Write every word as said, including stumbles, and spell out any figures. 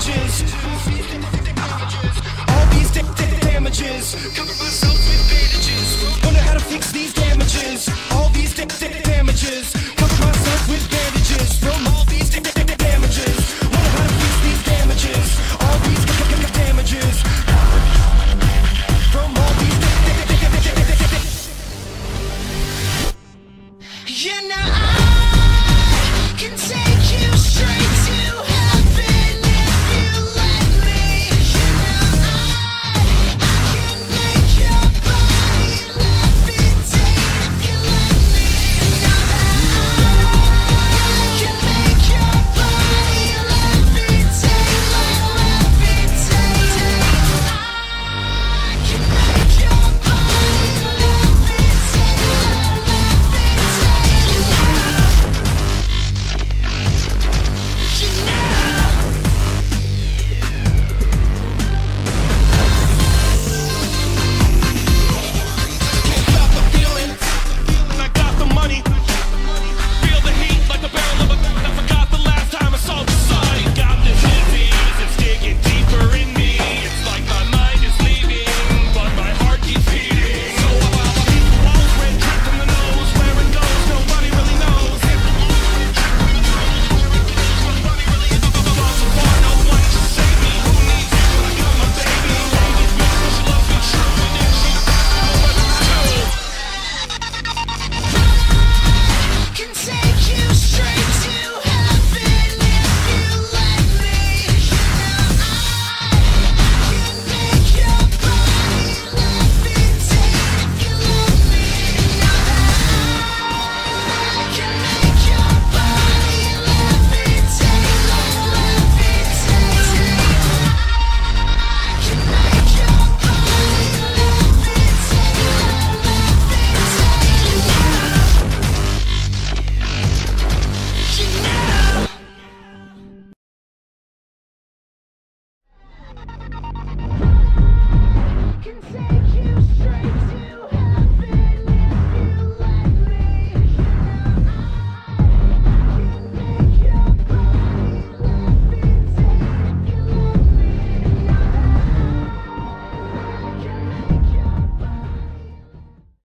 damages. All these da da damages. Cover myself with bandages. Wonder how to fix these damages.